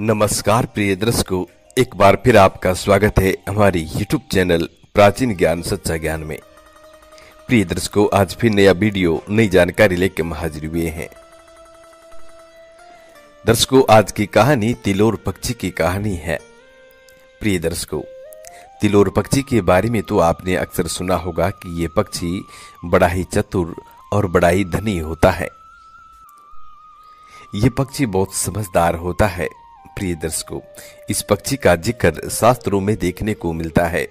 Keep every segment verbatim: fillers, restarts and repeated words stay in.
नमस्कार प्रिय दर्शकों, एक बार फिर आपका स्वागत है हमारी यूट्यूब चैनल प्राचीन ज्ञान सच्चा ज्ञान में। प्रिय दर्शकों, आज फिर नया वीडियो नई जानकारी लेकर हाजिर हुए हैं। दर्शकों, आज की कहानी तिलोर पक्षी की कहानी है। प्रिय दर्शकों, तिलोर पक्षी के बारे में तो आपने अक्सर सुना होगा कि ये पक्षी बड़ा ही चतुर और बड़ा ही धनी होता है। ये पक्षी बहुत समझदार होता है। प्रिय दर्शकों, इस पक्षी का जिक्र शास्त्रों में देखने को मिलता है।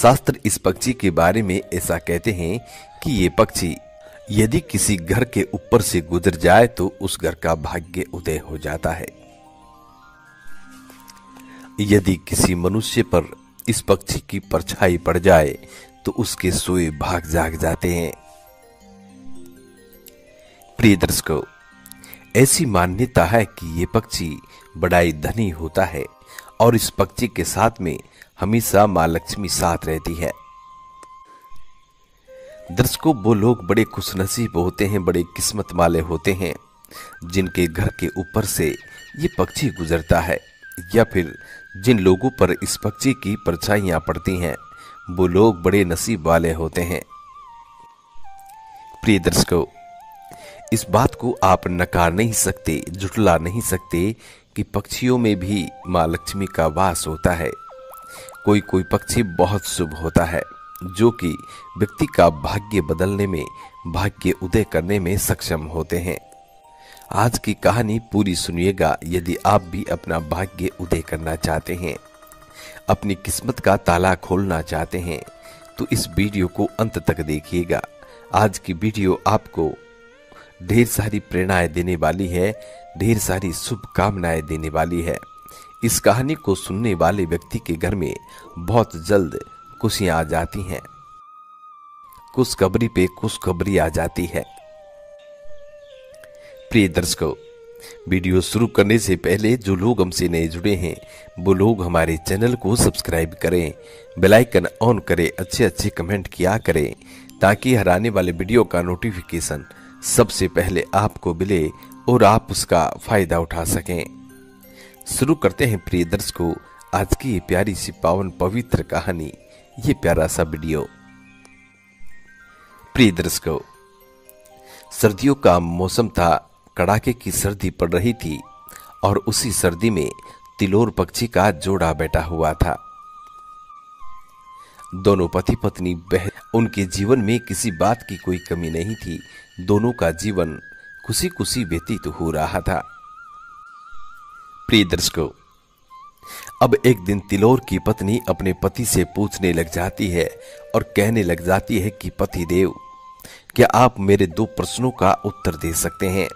शास्त्र इस पक्षी के बारे में ऐसा कहते हैं कि ये पक्षी यदि किसी घर के ऊपर से गुजर जाए तो उस घर का भाग्य उदय हो जाता है। यदि किसी मनुष्य पर इस पक्षी की परछाई पड़ जाए तो उसके सोए भाग जाग जाते हैं। प्रिय दर्शकों, ऐसी मान्यता है कि ये पक्षी बड़ा ही धनी होता है और इस पक्षी के साथ में हमेशा माँ लक्ष्मी साथ रहती है। दर्शकों, वो लोग बड़े खुशनसीब होते हैं, बड़े किस्मत वाले होते हैं जिनके घर के ऊपर से ये पक्षी गुजरता है, या फिर जिन लोगों पर इस पक्षी की परछाइयाँ पड़ती हैं वो लोग बड़े नसीब वाले होते हैं। प्रिय दर्शकों, इस बात को आप नकार नहीं सकते, झुठला नहीं सकते कि पक्षियों में भी माँ लक्ष्मी का वास होता है। कोई कोई पक्षी बहुत शुभ होता है जो कि व्यक्ति का भाग्य बदलने में, भाग्य उदय करने में सक्षम होते हैं। आज की कहानी पूरी सुनिएगा यदि आप भी अपना भाग्य उदय करना चाहते हैं, अपनी किस्मत का ताला खोलना चाहते हैं तो इस वीडियो को अंत तक देखिएगा। आज की वीडियो आपको ढेर सारी प्रेरणाएं देने वाली है, ढेर सारी शुभकामनाएं देने वाली है। इस कहानी को सुनने वाले व्यक्ति के घर में बहुत जल्द खुशियां आ जाती हैं, खुशखबरी पे खुशखबरी आ जाती है। प्रिय दर्शकों, वीडियो शुरू करने से पहले जो लोग हमसे नए जुड़े हैं वो लोग हमारे चैनल को सब्सक्राइब करें, बेल आइकन ऑन करें, अच्छे अच्छे कमेंट किया करें ताकि हर आने वाले वीडियो का नोटिफिकेशन सबसे पहले आपको मिले और आप उसका फायदा उठा सकें। शुरू करते हैं प्रिय दर्शकों आज की ये प्यारी सी पावन पवित्र कहानी, ये प्यारा सा वीडियो। प्रिय दर्शकों, सर्दियों का मौसम था, कड़ाके की सर्दी पड़ रही थी और उसी सर्दी में तिलोर पक्षी का जोड़ा बैठा हुआ था। दोनों पति पत्नी बहन, उनके जीवन में किसी बात की कोई कमी नहीं थी, दोनों का जीवन खुशी खुशी व्यतीत हो रहा था। प्रिय दर्शकों, अब एक दिन तिलोर की पत्नी अपने पति से पूछने लग जाती है और कहने लग जाती है कि पति देव, क्या आप मेरे दो प्रश्नों का उत्तर दे सकते हैं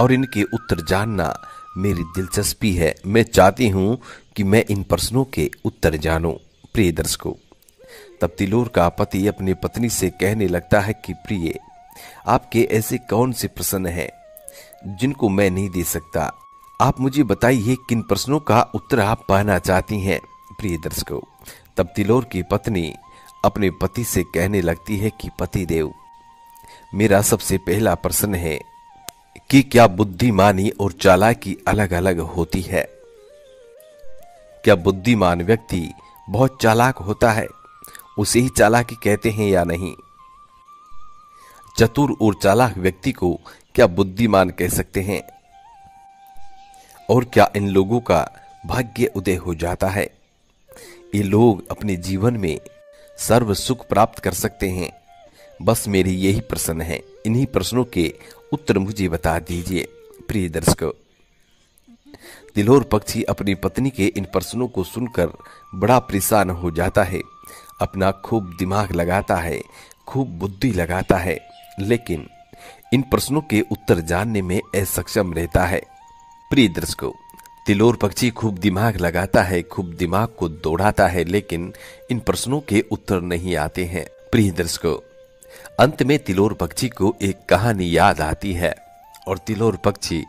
और इनके उत्तर जानना मेरी दिलचस्पी है, मैं चाहती हूं कि मैं इन प्रश्नों के उत्तर जानूं। प्रिय दर्शकों, तब तिलोर का पति अपनी पत्नी से कहने लगता है कि प्रिय, आपके ऐसे कौन से प्रश्न हैं जिनको मैं नहीं दे सकता, आप मुझे बताइए किन प्रश्नों का उत्तर आप पाना चाहती हैं। प्रिय दर्शकों, तब तिलोर की पत्नी अपने पति से कहने लगती है कि पति देव, मेरा सबसे पहला प्रश्न है कि क्या बुद्धिमानी और चालाकी अलग अलग होती है? क्या बुद्धिमान व्यक्ति बहुत चालाक होता है उसे ही चालाकी कहते हैं या नहीं? चतुर और चालाक व्यक्ति को क्या बुद्धिमान कह सकते हैं? और क्या इन लोगों का भाग्य उदय हो जाता है? ये लोग अपने जीवन में सर्व सुख प्राप्त कर सकते हैं? बस मेरी यही प्रश्न है, इन्हीं प्रश्नों के उत्तर मुझे बता दीजिए। प्रिय दर्शकों, तिलोर पक्षी अपनी पत्नी के इन प्रश्नों को सुनकर बड़ा परेशान हो जाता है, अपना खूब दिमाग लगाता है, खूब बुद्धि लगाता है, लेकिन इन प्रश्नों के उत्तर जानने में असक्षम रहता है। प्रिय दर्शकों, तिलोर पक्षी खूब दिमाग लगाता है, खूब दिमाग को दौड़ाता है, लेकिन इन प्रश्नों के उत्तर नहीं आते हैं। प्रिय दर्शकों, अंत में तिलोर पक्षी को एक कहानी याद आती है और तिलोर पक्षी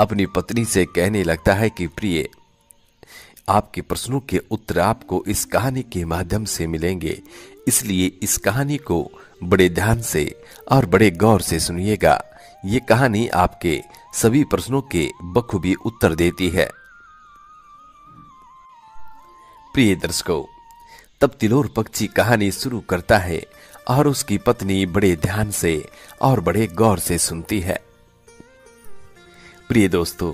अपनी पत्नी से कहने लगता है कि प्रिय, आपके प्रश्नों के उत्तर आपको इस कहानी के माध्यम से मिलेंगे, इसलिए इस कहानी को बड़े ध्यान से और बड़े गौर से सुनिएगा। ये कहानी आपके सभी प्रश्नों के बखूबी उत्तर देती है। प्रिय दर्शकों, तब तिलोर पक्षी कहानी शुरू करता है और उसकी पत्नी बड़े ध्यान से और बड़े गौर से सुनती है। प्रिय दोस्तों,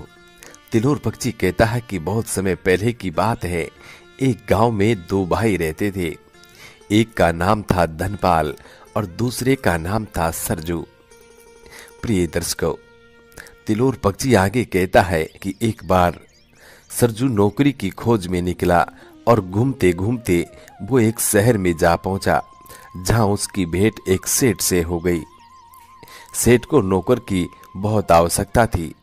तिलोर पक्षी कहता है कि बहुत समय पहले की बात है, एक गांव में दो भाई रहते थे। एक का नाम था धनपाल और दूसरे का नाम था सरजू। प्रिय दर्शकों, तिलोर पक्षी आगे कहता है कि एक बार सरजू नौकरी की खोज में निकला और घूमते घूमते वो एक शहर में जा पहुंचा, जहां उसकी भेंट एक सेठ से हो गई। सेठ को नौकर की बहुत आवश्यकता थी।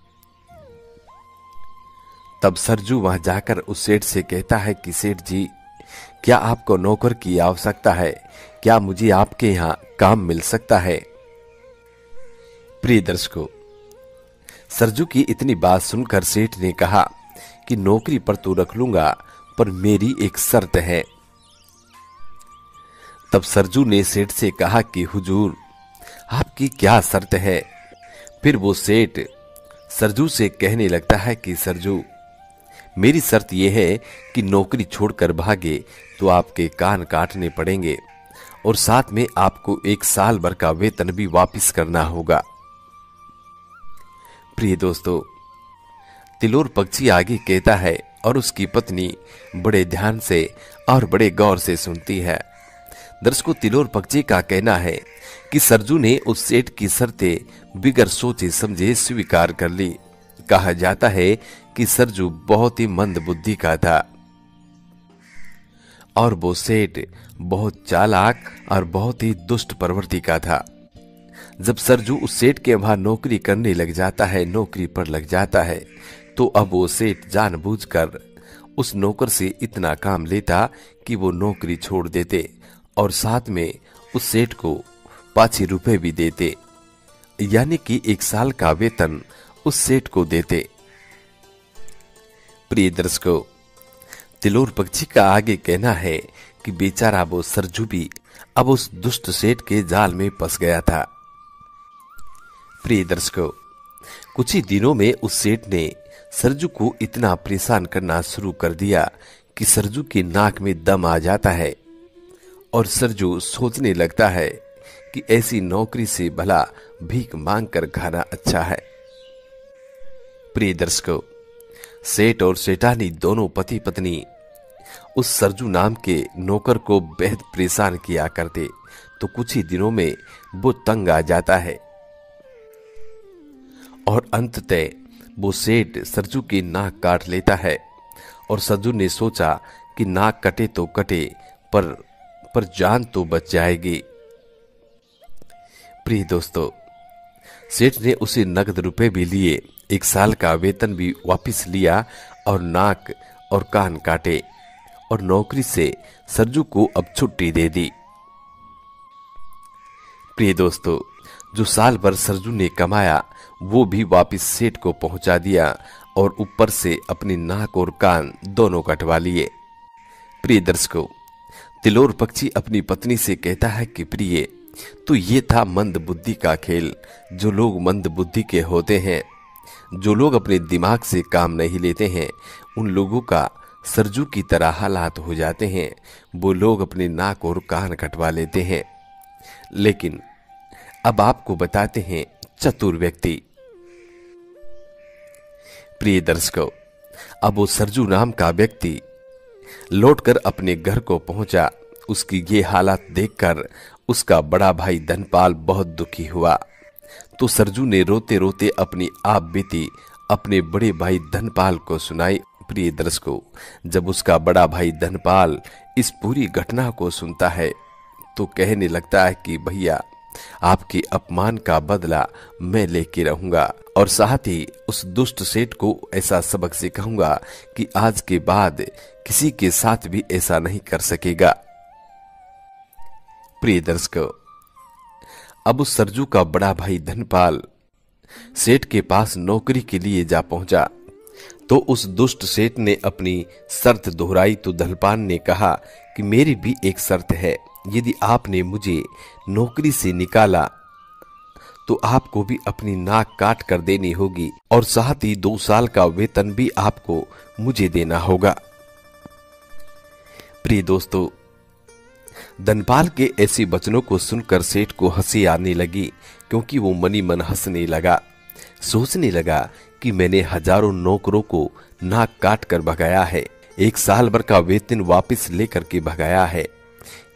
तब सरजू वहां जाकर उस सेठ से कहता है कि सेठ जी, क्या आपको नौकर की आवश्यकता है? क्या मुझे आपके यहाँ काम मिल सकता है? प्रिय दर्शकों, सरजू की इतनी बात सुनकर सेठ ने कहा कि नौकरी पर तो रख लूंगा, पर मेरी एक शर्त है। तब सरजू ने सेठ से कहा कि हुजूर, आपकी क्या शर्त है? फिर वो सेठ सरजू से कहने लगता है कि सरजू, मेरी शर्त यह है कि नौकरी छोड़कर भागे तो आपके कान काटने पड़ेंगे और साथ में आपको एक साल भर का वेतन भी वापस करना होगा। प्रिय दोस्तों, तिलोर पक्षी आगे कहता है और उसकी पत्नी बड़े ध्यान से और बड़े गौर से सुनती है। दर्शकों, तिलोर पक्षी का कहना है कि सरजू ने उस सेठ की शर्तें बिगर सोचे समझे स्वीकार कर ली। कहा जाता है कि सरजू बहुत ही मंद बुद्धि का था और वो सेठ बहुत चालाक और बहुत ही दुष्ट प्रवृत्ति का था। जब सरजू उस सेठ के वहां नौकरी करने लग जाता है, नौकरी पर लग जाता है, तो अब वो सेठ जानबूझकर उस नौकर से इतना काम लेता कि वो नौकरी छोड़ देते और साथ में उस सेठ को पाँच रुपए भी देते, यानी कि एक साल का वेतन उस सेठ को देते। प्रिय दर्शकों, तिलोर पक्षी का आगे कहना है कि बेचारा वो सरजू भी अब उस दुष्ट सेठ के जाल में फंस गया था। प्रिय दर्शकों, कुछ ही दिनों में उस सेठ ने सरजू को इतना परेशान करना शुरू कर दिया कि सरजू की नाक में दम आ जाता है और सरजू सोचने लगता है कि ऐसी नौकरी से भला भीख मांगकर खाना अच्छा है। प्रिय दर्शकों, सेठ और सेठानी दोनों पति पत्नी उस सरजू नाम के नौकर को बेहद परेशान किया करते, तो कुछ ही दिनों में वो तंग आ जाता है और अंततः वो सेठ सरजू की नाक काट लेता है। और सरजू ने सोचा कि नाक कटे तो कटे, पर पर जान तो बच जाएगी। प्रिय दोस्तों, सेठ ने उसे नगद रुपए भी लिए, एक साल का वेतन भी वापस लिया और नाक और कान काटे और नौकरी से सरजू को अब छुट्टी दे दी। प्रिय दोस्तों, जो साल भर सरजू ने कमाया वो भी वापस सेठ को पहुंचा दिया और ऊपर से अपनी नाक और कान दोनों कटवा लिए। प्रिय दर्शकों, तिलोर पक्षी अपनी पत्नी से कहता है कि प्रिय, तो ये था मंद बुद्धि का खेल। जो लोग मंद बुद्धि के होते हैं, जो लोग अपने दिमाग से काम नहीं लेते हैं, उन लोगों का सरजू की तरह हालात हो जाते हैं। वो लोग अपने नाक और कान कटवा लेते हैं। लेकिन अब आपको बताते हैं चतुर व्यक्ति। प्रिय दर्शकों, अब वो सरजू नाम का व्यक्ति लौटकर अपने घर को पहुंचा। उसकी ये हालात देखकर उसका बड़ा भाई धनपाल बहुत दुखी हुआ, तो सरजू ने रोते रोते अपनी आप बीती अपने बड़े भाई धनपाल को सुनाई। प्रिय दर्शकों, जब उसका बड़ा भाई धनपाल इस पूरी घटना को सुनता है तो कहने लगता है कि भैया, आपके अपमान का बदला मैं लेके रहूंगा और साथ ही उस दुष्ट सेठ को ऐसा सबक सिखाऊंगा कि आज के बाद किसी के साथ भी ऐसा नहीं कर सकेगा। प्रिय दर्शकों, अब उस सरजू का बड़ा भाई धनपाल सेठ के पास नौकरी के लिए जा पहुंचा, तो उस दुष्ट सेठ ने अपनी शर्त दोहराई। तो धनपाल ने कहा कि मेरी भी एक शर्त है, यदि आपने मुझे नौकरी से निकाला तो आपको भी अपनी नाक काट कर देनी होगी और साथ ही दो साल का वेतन भी आपको मुझे देना होगा। प्रिय दोस्तों, धनपाल के ऐसे वचनों को सुनकर सेठ को हंसी आने लगी, क्योंकि वो मनी मन हंसने लगा। सोचने लगा कि मैंने हजारों नौकरों को नाक काट कर भगाया है, एक साल भर का वेतन वापस लेकर के भगाया है।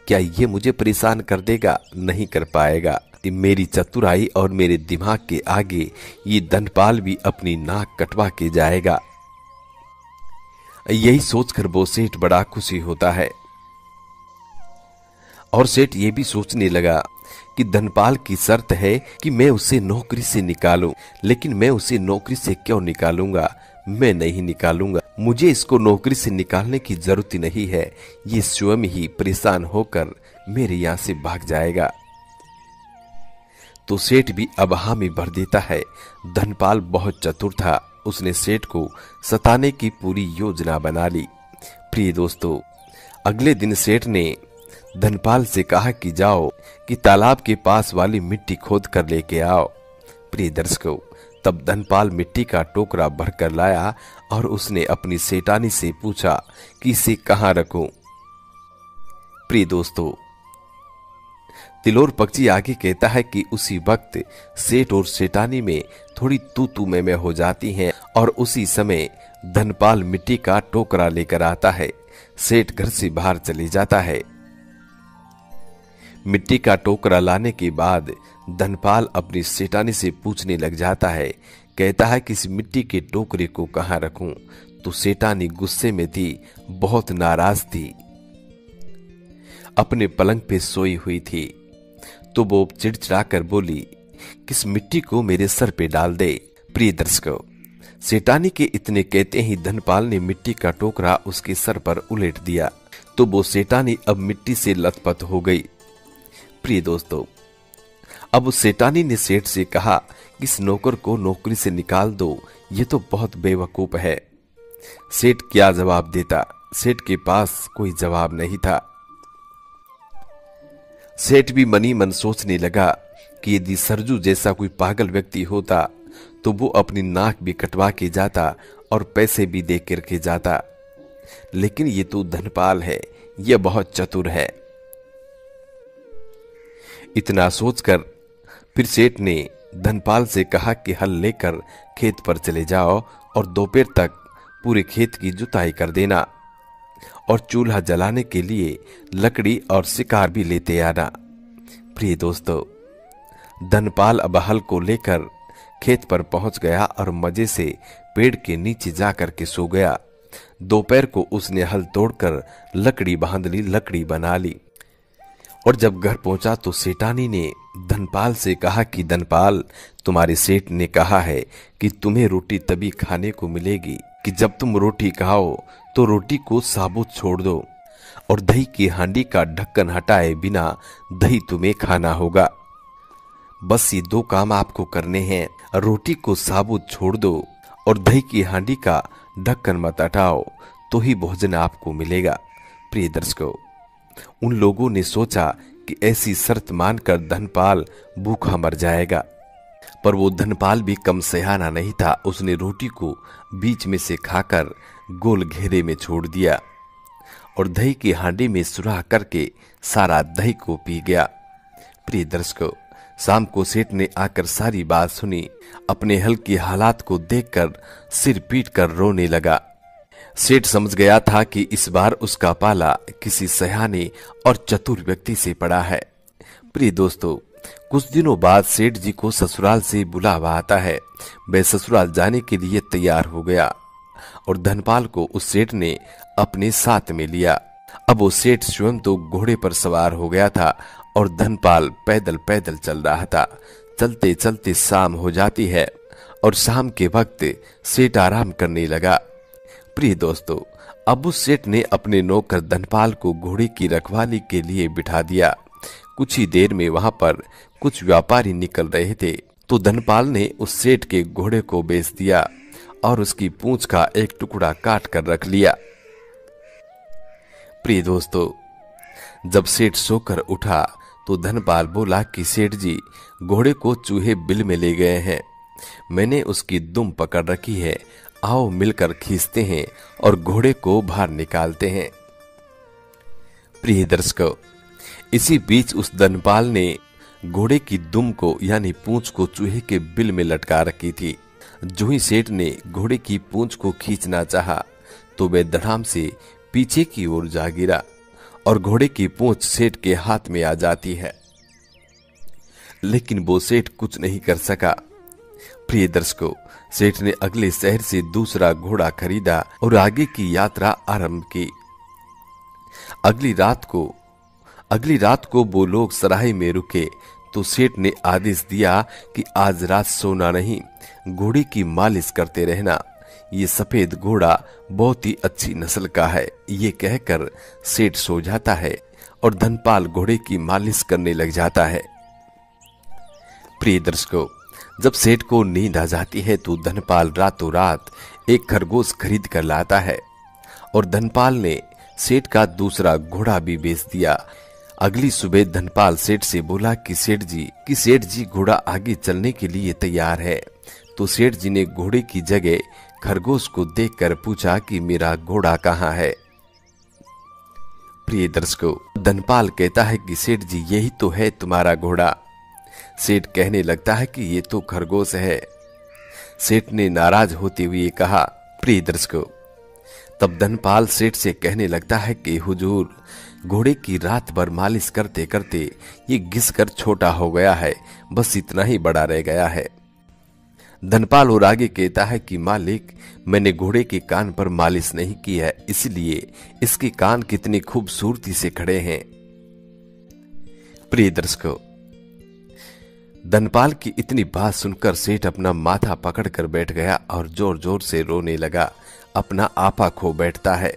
क्या ये मुझे परेशान कर देगा? नहीं कर पाएगा। मेरी चतुराई और मेरे दिमाग के आगे ये धनपाल भी अपनी नाक कटवा के जाएगा। यही सोचकर वो सेठ बड़ा खुशी होता है। और सेठ ये भी सोचने लगा कि धनपाल की शर्त है कि मैं उसे नौकरी से निकालूं, लेकिन मैं उसे नौकरी से क्यों निकालूंगा? मैं नहीं निकालूंगा। मुझे इसको नौकरी से निकालने की जरूरत नहीं है। ये स्वयं ही परेशान होकर मेरे यहाँ से भाग जाएगा। तो सेठ भी अब हामी भर देता है। धनपाल बहुत चतुर था, उसने सेठ को सताने की पूरी योजना बना ली। प्रिय दोस्तों, अगले दिन सेठ ने धनपाल से कहा कि जाओ कि तालाब के पास वाली मिट्टी खोद कर लेके आओ। प्रिय दर्शकों, तब धनपाल मिट्टी का टोकरा भर कर लाया और उसने अपनी सेठानी से पूछा कि इसे कहाँ रखूं। प्रिय दोस्तों, तिलोर पक्षी आगे कहता है कि उसी वक्त सेठ और सेठानी में थोड़ी तू तू में में हो जाती हैं और उसी समय धनपाल मिट्टी का टोकरा लेकर आता है। सेठ घर से बाहर चले जाता है। मिट्टी का टोकरा लाने के बाद धनपाल अपनी सेठानी से पूछने लग जाता है, कहता है कि इस मिट्टी के टोकरे को कहाँ रखूं? तो सेठानी गुस्से में थी, बहुत नाराज थी, अपने पलंग पे सोई हुई थी। तो वो चिड़चिड़ा कर बोली, किस मिट्टी को मेरे सर पे डाल दे। प्रिय दर्शकों, सेठानी के इतने कहते ही धनपाल ने मिट्टी का टोकरा उसके सर पर उलट दिया, तो वो सेठानी अब मिट्टी से लथपथ हो गई। प्रिय दोस्तों, अब उस सेठानी ने सेठ से कहा कि इस नौकर को नौकरी से निकाल दो, ये तो बहुत बेवकूफ है। सेठ क्या जवाब देता? सेठ के पास कोई जवाब नहीं था। सेठ भी मनी मन सोचने लगा कि यदि सरजू जैसा कोई पागल व्यक्ति होता तो वो अपनी नाक भी कटवा के जाता और पैसे भी दे कर के जाता, लेकिन ये तो धनपाल है, ये बहुत चतुर है। इतना सोचकर फिर सेठ ने धनपाल से कहा कि हल लेकर खेत पर चले जाओ और दोपहर तक पूरे खेत की जुताई कर देना और चूल्हा जलाने के लिए लकड़ी और शिकार भी लेते आना। प्रिय दोस्तों, धनपाल अब हल को लेकर खेत पर पहुंच गया और मजे से पेड़ के नीचे जाकर के सो गया। दोपहर को उसने हल तोड़कर लकड़ी बांध ली, लकड़ी बना ली। और जब घर पहुंचा तो सेठानी ने धनपाल से कहा कि धनपाल, तुम्हारे सेठ ने कहा है कि तुम्हें रोटी तभी खाने को मिलेगी कि जब तुम रोटी खाओ तो रोटी को साबुत छोड़ दो और दही की हांडी का ढक्कन हटाए बिना दही तुम्हें खाना होगा। बस ये दो काम आपको करने हैं, रोटी को साबुत छोड़ दो और दही की हांडी का ढक्कन मत हटाओ, तो ही भोजन आपको मिलेगा। प्रिय दर्शकों, उन लोगों ने सोचा कि ऐसी शर्त मानकर धनपाल भूखा मर जाएगा, पर वो धनपाल भी कम सयाना नहीं था। उसने रोटी को बीच में से खाकर गोल घेरे में छोड़ दिया और दही की हांडी में सुराख करके सारा दही को पी गया। प्रिय दर्शकों, शाम को सेठ ने आकर सारी बात सुनी। अपने हल की हालात को देखकर सिर पीट कर रोने लगा। सेठ समझ गया था कि इस बार उसका पाला किसी सयाने और चतुर व्यक्ति से पड़ा है। प्रिय दोस्तों, कुछ दिनों बाद सेठ जी को ससुराल से बुलावा आता है। वह ससुराल जाने के लिए तैयार हो गया और धनपाल को उस सेठ ने अपने साथ में लिया। अब वो सेठ स्वयं तो घोड़े पर सवार हो गया था और धनपाल पैदल पैदल चल रहा था। चलते चलते शाम हो जाती है और शाम के वक्त सेठ आराम करने लगा। प्रिय दोस्तों, अब उस सेठ ने अपने नौकर धनपाल को घोड़े की रखवाली के लिए बिठा दिया। कुछ ही देर में वहां पर कुछ व्यापारी निकल रहे थे, तो धनपाल ने उस सेठ के घोड़े को बेच दिया और उसकी पूंछ का एक टुकड़ा काट कर रख लिया। प्रिय दोस्तों, जब सेठ सोकर उठा तो धनपाल बोला कि सेठ जी घोड़े को चूहे बिल में ले गए हैं, मैंने उसकी दुम पकड़ रखी है, आओ मिलकर खींचते हैं और घोड़े को बाहर निकालते हैं। प्रिय दर्शकों, इसी बीच उस धनपाल ने घोड़े की दुम को यानी पूंछ को चूहे के बिल में लटका रखी थी। जो ही सेठ ने घोड़े की पूंछ को खींचना चाहा तो वह धड़ाम से पीछे की ओर जा गिरा और घोड़े की पूंछ सेठ के हाथ में आ जाती है, लेकिन वो सेठ कुछ नहीं कर सका। प्रिय दर्शकों, सेठ ने अगले शहर से दूसरा घोड़ा खरीदा और आगे की यात्रा आरंभ की। अगली रात को अगली रात को वो लोग सराय में रुके तो सेठ ने आदेश दिया कि आज रात सोना नहीं, घोड़े की मालिश करते रहना, ये सफेद घोड़ा बहुत ही अच्छी नस्ल का है। ये कहकर सेठ सो जाता है और धनपाल घोड़े की मालिश करने लग जाता है। प्रिय दर्शकों, जब सेठ को नींद आ जाती है तो धनपाल रातों रात एक खरगोश खरीद कर लाता है और धनपाल ने सेठ का दूसरा घोड़ा भी बेच दिया। अगली सुबह धनपाल सेठ से बोला कि सेठ जी कि सेठ जी घोड़ा आगे चलने के लिए तैयार है। तो सेठ जी ने घोड़े की जगह खरगोश को देखकर पूछा कि मेरा घोड़ा कहाँ है। प्रिय दर्शकों, धनपाल कहता है कि सेठ जी यही तो है तुम्हारा घोड़ा। सेठ कहने लगता है कि ये तो खरगोश है। सेठ ने नाराज होते हुए कहा। प्रिय दर्शकों, तब धनपाल सेठ से कहने लगता है कि हुजूर, घोड़े की रात भर मालिश करते करते ये घिसकर छोटा हो गया है, बस इतना ही बड़ा रह गया है। धनपाल और आगे कहता है कि मालिक, मैंने घोड़े के कान पर मालिश नहीं की है, इसलिए इसके कान कितनी खूबसूरती से खड़े हैं। प्रिय दर्शकों, धनपाल की इतनी बात सुनकर सेठ अपना माथा पकड़कर बैठ गया और जोर जोर से रोने लगा, अपना आपा खो बैठता है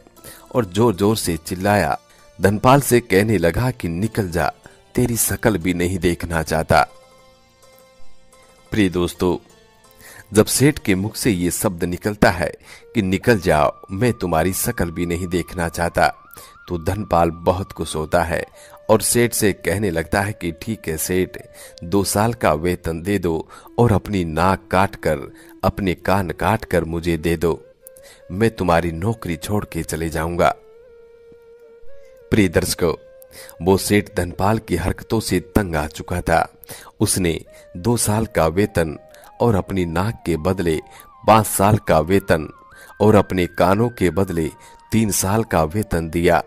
और जोर जोर से चिल्लाया। धनपाल से कहने लगा कि निकल जा, तेरी शकल भी नहीं देखना चाहता। प्रिय दोस्तों, जब सेठ के मुख से ये शब्द निकलता है कि निकल जाओ, मैं तुम्हारी शकल भी नहीं देखना चाहता, तो धनपाल बहुत खुश होता है और सेठ से कहने लगता है कि ठीक है सेठ, दो साल का वेतन दे दो और अपनी नाक काट कर, अपने कान काट कर मुझे दे दो, मैं तुम्हारी नौकरी छोड़ के चले जाऊंगा। प्रिय दर्शकों, वो सेठ धनपाल की हरकतों से तंग आ चुका था। उसने दो साल का वेतन और अपनी नाक के बदले पांच साल का वेतन और अपने कानों के बदले तीन साल का वेतन दिया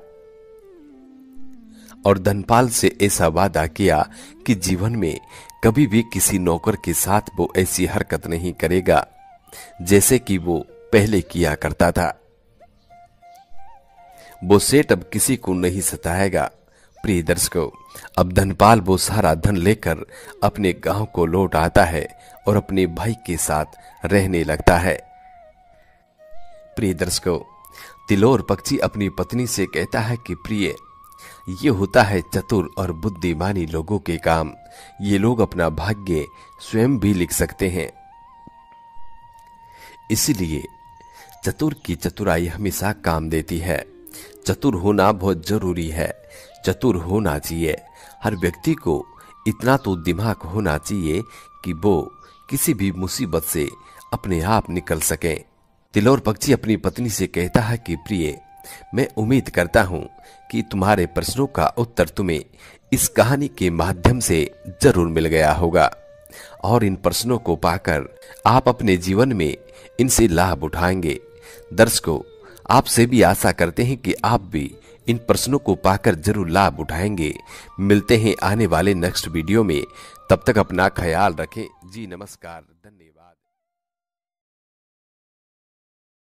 और धनपाल से ऐसा वादा किया कि जीवन में कभी भी किसी नौकर के साथ वो ऐसी हरकत नहीं करेगा जैसे कि वो पहले किया करता था। वो सेठ अब किसी को नहीं सताएगा। प्रिय दर्शकों, अब धनपाल वो सारा धन लेकर अपने गांव को लौट आता है और अपने भाई के साथ रहने लगता है। प्रिय दर्शकों, तिलोर पक्षी अपनी पत्नी से कहता है कि प्रिय, ये होता है चतुर और बुद्धिमानी लोगों के काम, ये लोग अपना भाग्य स्वयं भी लिख सकते हैं, इसलिए चतुर की चतुराई हमेशा काम देती है। चतुर होना बहुत जरूरी है, चतुर होना चाहिए। हर व्यक्ति को इतना तो दिमाग होना चाहिए कि वो किसी भी मुसीबत से अपने आप निकल सके। तिलोर पक्षी अपनी पत्नी से कहता है कि प्रिय, मैं उम्मीद करता हूं कि तुम्हारे प्रश्नों का उत्तर तुम्हें इस कहानी के माध्यम से जरूर मिल गया होगा और इन प्रश्नों को पाकर आप अपने जीवन में इनसे लाभ उठाएंगे। दर्शकों, आपसे भी आशा करते हैं कि आप भी इन प्रश्नों को पाकर जरूर लाभ उठाएंगे। मिलते हैं आने वाले नेक्स्ट वीडियो में, तब तक अपना ख्याल रखें। जी नमस्कार।